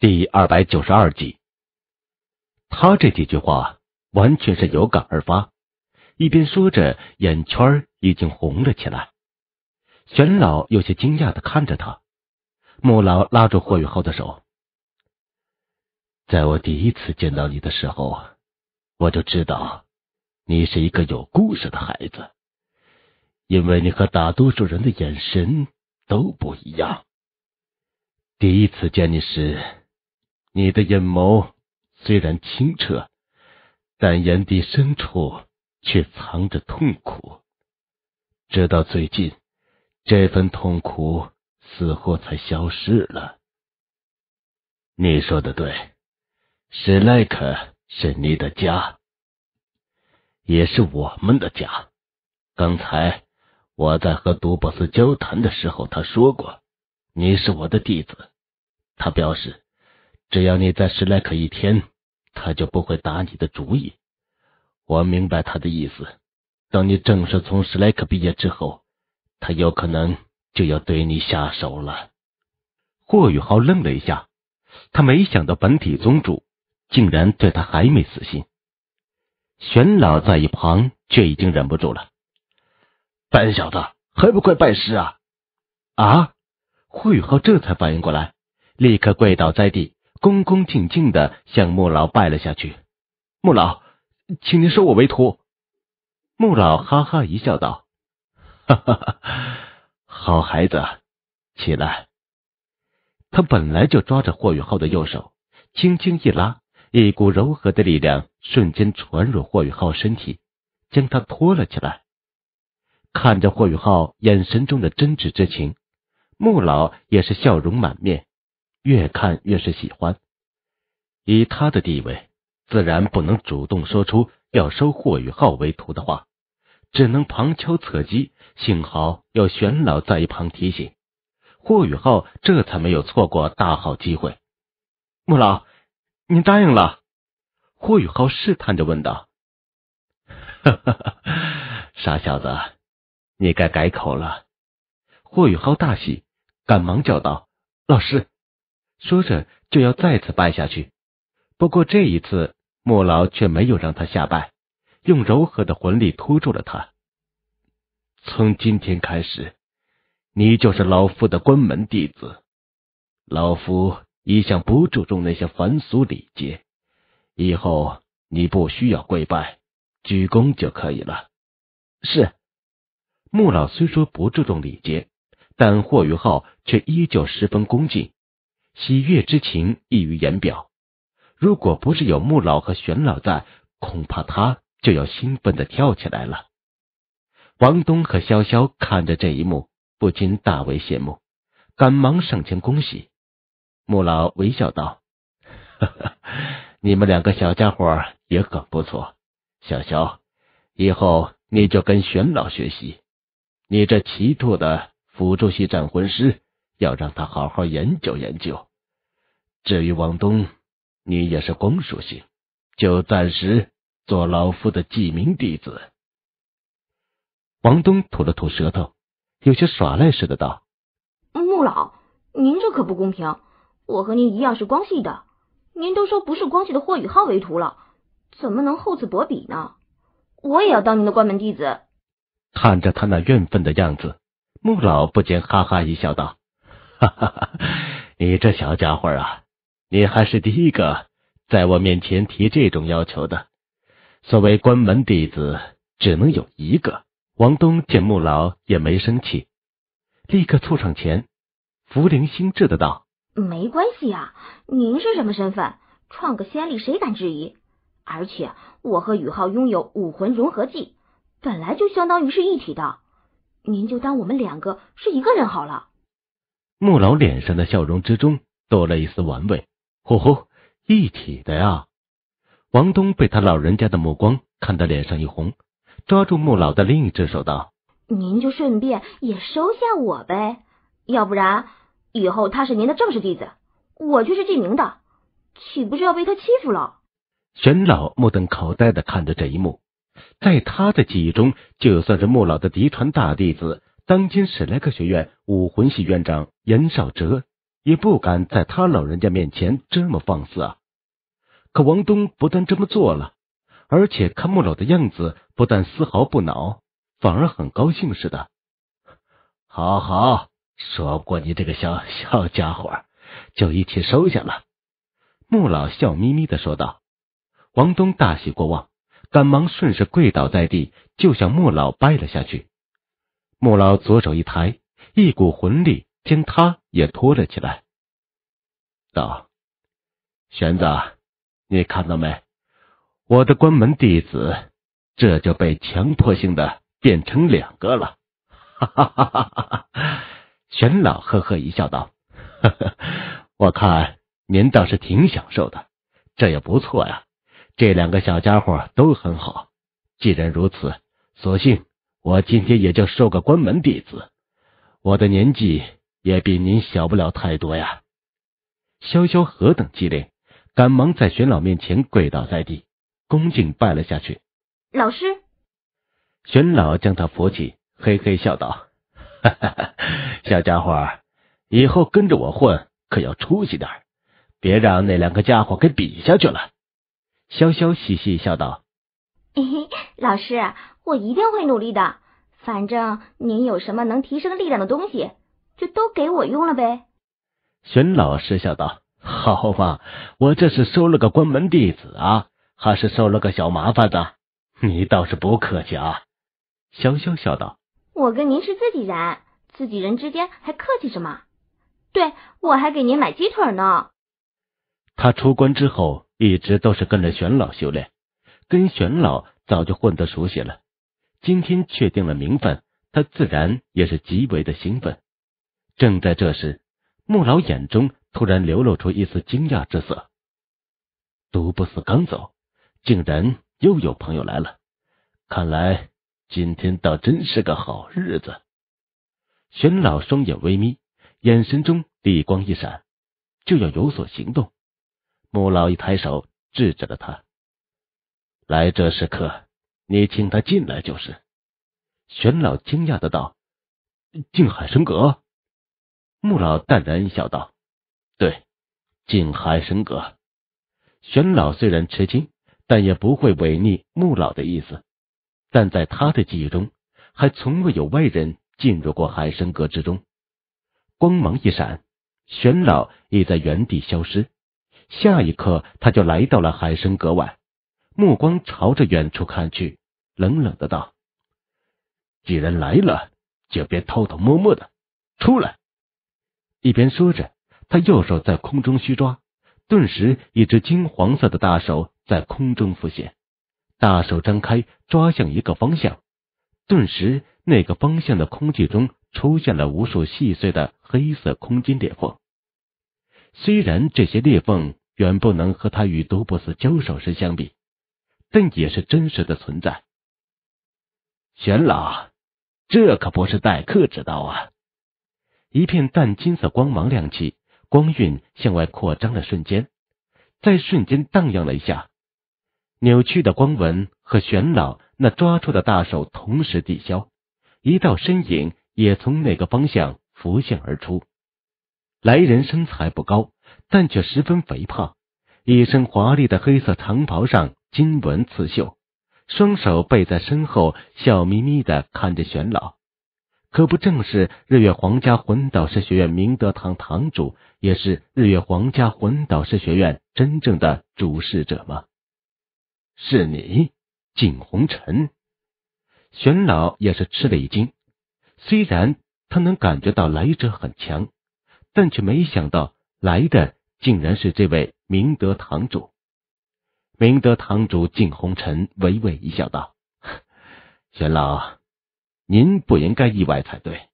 第292集。他这几句话完全是有感而发，一边说着，眼圈已经红了起来。玄老有些惊讶地看着他，穆老拉住霍雨浩的手：“在我第一次见到你的时候，我就知道你是一个有故事的孩子，因为你和大多数人的眼神都不一样。第一次见你时，你的眼眸虽然清澈，但眼底深处却藏着痛苦。直到最近，这份痛苦似乎才消失了。你说的对，史莱克是你的家，也是我们的家。刚才我在和独博斯交谈的时候，他说过你是我的弟子。他表示，只要你在史莱克一天，他就不会打你的主意。我明白他的意思，等你正式从史莱克毕业之后，他有可能就要对你下手了。”霍雨浩愣了一下，他没想到本体宗主竟然对他还没死心。玄老在一旁却已经忍不住了：“笨小子，还不快拜师啊！”啊！霍雨浩这才反应过来，立刻跪倒在地，恭恭敬敬地向穆老拜了下去：“穆老，请您收我为徒。”穆老哈哈一笑道：“哈哈，好孩子，起来。”他本来就抓着霍雨浩的右手，轻轻一拉，一股柔和的力量瞬间传入霍雨浩身体，将他拖了起来。看着霍雨浩眼神中的真挚之情，穆老也是笑容满面，越看越是喜欢。以他的地位，自然不能主动说出要收霍雨浩为徒的话，只能旁敲侧击。幸好有玄老在一旁提醒，霍雨浩这才没有错过大好机会。“穆老，您答应了？”霍雨浩试探着问道。“哈哈，傻小子，你该改口了。”霍雨浩大喜，赶忙叫道：“老师！”说着就要再次拜下去。不过这一次穆老却没有让他下拜，用柔和的魂力拖住了他：“从今天开始，你就是老夫的关门弟子。老夫一向不注重那些凡俗礼节，以后你不需要跪拜，鞠躬就可以了。”“是。”穆老虽说不注重礼节，但霍雨浩却依旧十分恭敬，喜悦之情溢于言表。如果不是有穆老和玄老在，恐怕他就要兴奋地跳起来了。王东和潇潇看着这一幕，不禁大为羡慕，赶忙上前恭喜。穆老微笑道：“呵呵，你们两个小家伙也很不错。潇潇，以后你就跟玄老学习，你这奇特的辅助系战魂师要让他好好研究研究。至于王东，你也是光属性，就暂时做老夫的记名弟子。”王东吐了吐舌头，有些耍赖似的道：“穆老，您这可不公平，我和您一样是光系的，您都说不是光系的霍雨浩为徒了，怎么能厚此薄彼呢？我也要当您的关门弟子。”看着他那怨愤的样子，穆老不禁哈哈一笑道：“哈哈哈，你这小家伙啊，你还是第一个在我面前提这种要求的。所谓关门弟子，只能有一个。”王东见穆老也没生气，立刻凑上前，福灵心智的道：“没关系啊，您是什么身份，创个先例谁敢质疑？而且我和雨浩拥有武魂融合技，本来就相当于是一体的。您就当我们两个是一个人好了。”穆老脸上的笑容之中多了一丝玩味：“吼吼，一体的呀！”王东被他老人家的目光看得脸上一红，抓住穆老的另一只手道：“您就顺便也收下我呗，要不然以后他是您的正式弟子，我却是记名的，岂不是要被他欺负了？”玄老目瞪口呆地看着这一幕，在他的记忆中，就算是穆老的嫡传大弟子，当今史莱克学院武魂系院长严少哲，也不敢在他老人家面前这么放肆啊。可王东不但这么做了，而且看木老的样子不但丝毫不恼，反而很高兴似的。好好，说不过你这个小家伙，就一起收下了。木老笑眯眯的说道。王东大喜过望，赶忙顺势跪倒在地，就向木老拜了下去。木老左手一抬，一股魂力将他也拖了起来，道：“玄子，你看到没？我的关门弟子这就被强迫性的变成两个了。”哈哈哈哈哈！玄老呵呵一笑道：“呵呵，我看您倒是挺享受的，这也不错呀。这两个小家伙都很好。既然如此，索性我今天也就收个关门弟子，我的年纪也比您小不了太多呀。”萧萧何等机灵，赶忙在玄老面前跪倒在地，恭敬拜了下去。老师。玄老将他扶起，嘿嘿笑道：“哈哈，小家伙，以后跟着我混可要出息点，别让那两个家伙给比下去了。”萧萧嘻嘻笑道：“老师，我一定会努力的，反正您有什么能提升力量的东西，就都给我用了呗。”玄老师笑道：“好嘛，我这是收了个关门弟子啊，还是收了个小麻烦的？你倒是不客气啊。”萧萧笑道：“我跟您是自己人，自己人之间还客气什么？对，我还给您买鸡腿呢。”他出关之后一直都是跟着玄老修炼，跟玄老早就混得熟悉了，今天确定了名分，他自然也是极为的兴奋。正在这时，穆老眼中突然流露出一丝惊讶之色。独不死刚走，竟然又有朋友来了，看来今天倒真是个好日子。玄老双眼微眯，眼神中厉光一闪，就要有所行动。穆老一抬手制止了他：“来这时刻，你请他进来就是。”玄老惊讶的道：“静海神阁？”穆老淡然一笑道：“对，静海神阁。”玄老虽然吃惊，但也不会违逆穆老的意思，但在他的记忆中，还从未有外人进入过海神阁之中。光芒一闪，玄老已在原地消失。下一刻，他就来到了海神阁外，目光朝着远处看去，冷冷的道：“既然来了，就别偷偷摸摸的，出来！”一边说着，他右手在空中虚抓，顿时一只金黄色的大手在空中浮现，大手张开，抓向一个方向，顿时那个方向的空气中出现了无数细碎的黑色空间裂缝。虽然这些裂缝远不能和他与独不死交手时相比，但也是真实的存在。“玄老，这可不是待客之道啊！”一片淡金色光芒亮起，光晕向外扩张的瞬间，在瞬间荡漾了一下，扭曲的光纹和玄老那抓住的大手同时抵消，一道身影也从那个方向浮现而出。来人身材不高，但却十分肥胖，一身华丽的黑色长袍上金纹刺绣，双手背在身后，笑眯眯地看着玄老。可不正是日月皇家魂导师学院明德堂堂主，也是日月皇家魂导师学院真正的主事者吗？“是你，景红尘。”玄老也是吃了一惊，虽然他能感觉到来者很强，但却没想到来的竟然是这位明德堂主。明德堂主景红尘微微一笑道：“玄老，您不应该意外才对。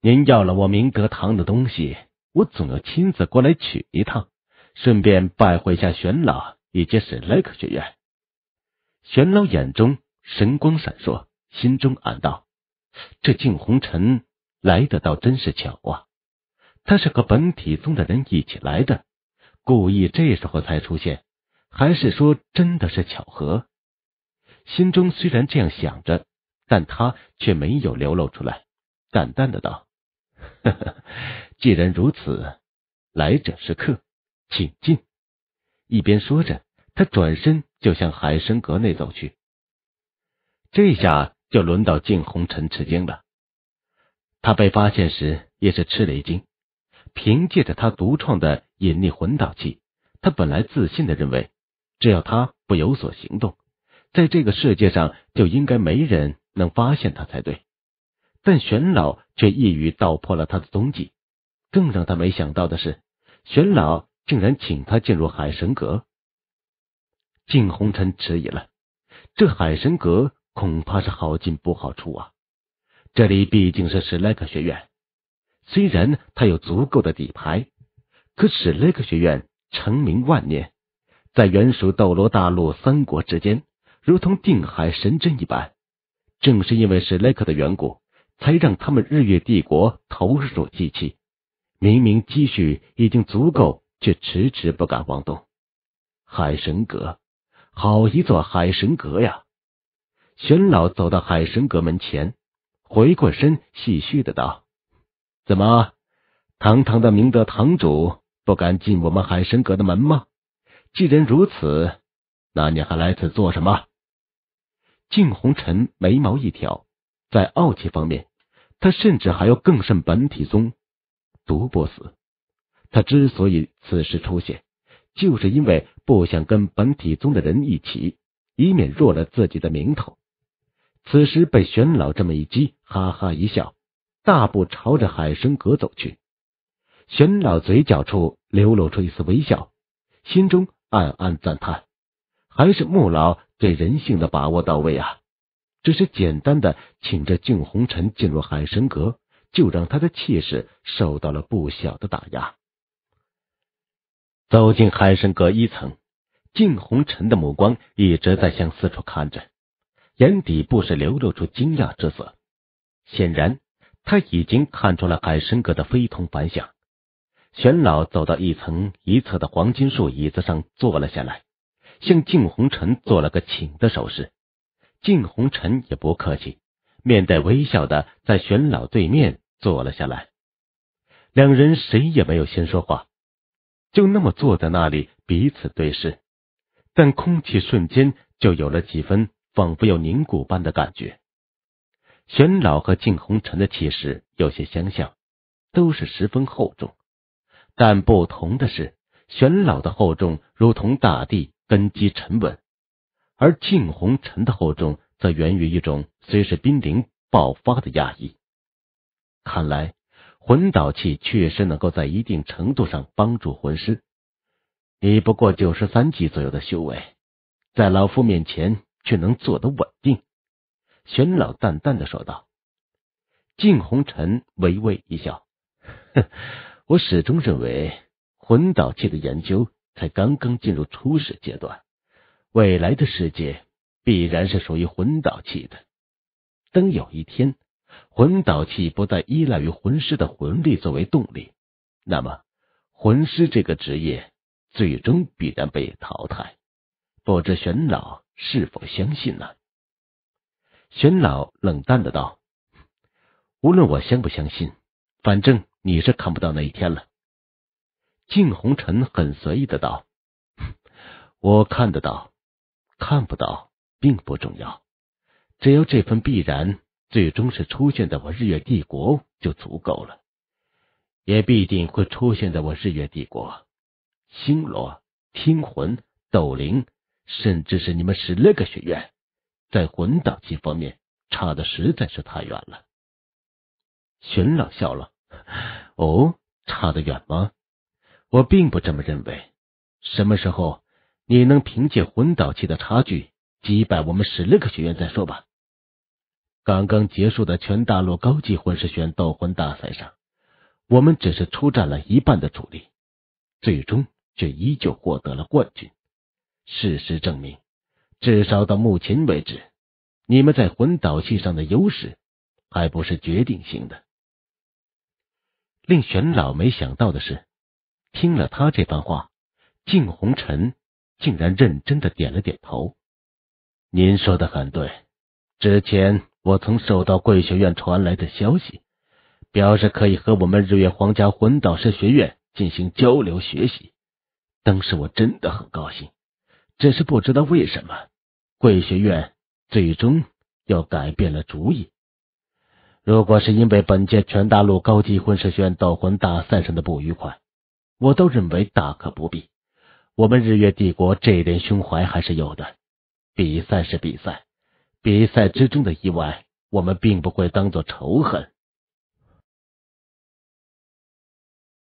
您要了我明德堂的东西，我总要亲自过来取一趟，顺便拜会一下玄老以及史莱克学院。”玄老眼中神光闪烁，心中暗道：“这净红尘来得倒真是巧啊，他是和本体宗的人一起来的，故意这时候才出现，还是说真的是巧合？”心中虽然这样想着，但他却没有流露出来，淡淡的道：“既然如此，来者是客，请进。”一边说着，他转身就向海参阁内走去。这下就轮到靳红尘吃惊了。他被发现时也是吃了一惊。凭借着他独创的隐匿魂导器，他本来自信的认为，只要他不有所行动，在这个世界上就应该没人能发现他才对。但玄老却一语道破了他的踪迹。更让他没想到的是，玄老竟然请他进入海神阁。靳红尘迟疑了，这海神阁恐怕是好进不好出啊。这里毕竟是史莱克学院，虽然他有足够的底牌，可史莱克学院成名万年，在原属斗罗大陆三国之间，如同定海神针一般。正是因为史莱克的缘故，才让他们日月帝国投入机器，明明积蓄已经足够，却迟迟不敢妄动。海神阁，好一座海神阁呀！玄老走到海神阁门前，回过身唏嘘的道：“怎么，堂堂的明德堂主不敢进我们海神阁的门吗？既然如此，那你还来此做什么？”靳红尘眉毛一挑，在傲气方面，他甚至还要更胜本体宗独不死。他之所以此时出现，就是因为不想跟本体宗的人一起，以免弱了自己的名头。此时被玄老这么一击，哈哈一笑，大步朝着海神阁走去。玄老嘴角处流露出一丝微笑，心中暗暗赞叹，还是穆老对人性的把握到位啊！只是简单的请着靳红尘进入海神阁，就让他的气势受到了不小的打压。走进海神阁一层，靳红尘的目光一直在向四处看着，眼底不时流露出惊讶之色。显然，他已经看出了海神阁的非同凡响。玄老走到一层一侧的黄金树椅子上坐了下来，向靳红尘做了个请的手势。靳红尘也不客气，面带微笑的在玄老对面坐了下来。两人谁也没有先说话，就那么坐在那里彼此对视，但空气瞬间就有了几分仿佛有凝固般的感觉。玄老和靳红尘的气势有些相像，都是十分厚重，但不同的是，玄老的厚重如同大地，根基沉稳，而靳红尘的厚重则源于一种随时濒临爆发的压抑。看来魂导器确实能够在一定程度上帮助魂师。你不过93级左右的修为，在老夫面前却能做得稳定。玄老淡淡的说道。靳红尘微微一笑，我始终认为魂导器的研究才刚刚进入初始阶段。未来的世界必然是属于魂导器的。等有一天，魂导器不再依赖于魂师的魂力作为动力，那么魂师这个职业最终必然被淘汰。不知玄老是否相信呢？玄老冷淡的道：“无论我相不相信，反正你是看不到那一天了。”靳红尘很随意的道：“我看得到。”看不到并不重要，只要这份必然最终是出现在我日月帝国就足够了，也必定会出现在我日月帝国。星罗、听魂、斗灵，甚至是你们史莱克学院，在魂导器方面差的实在是太远了。玄老笑了：“哦，差得远吗？我并不这么认为。什么时候你能凭借魂导器的差距击败我们史莱克学院再说吧。刚刚结束的全大陆高级魂师学院斗魂大赛上，我们只是出战了一半的主力，最终却依旧获得了冠军。事实证明，至少到目前为止，你们在魂导器上的优势还不是决定性的。”令玄老没想到的是，听了他这番话，靳红尘竟然认真的点了点头。“您说的很对，之前我曾收到贵学院传来的消息，表示可以和我们日月皇家魂导师学院进行交流学习。当时我真的很高兴，只是不知道为什么贵学院最终又改变了主意。如果是因为本届全大陆高级魂师学院斗魂大赛上的不愉快，我都认为大可不必。我们日月帝国这点胸怀还是有的，比赛是比赛，比赛之中的意外我们并不会当作仇恨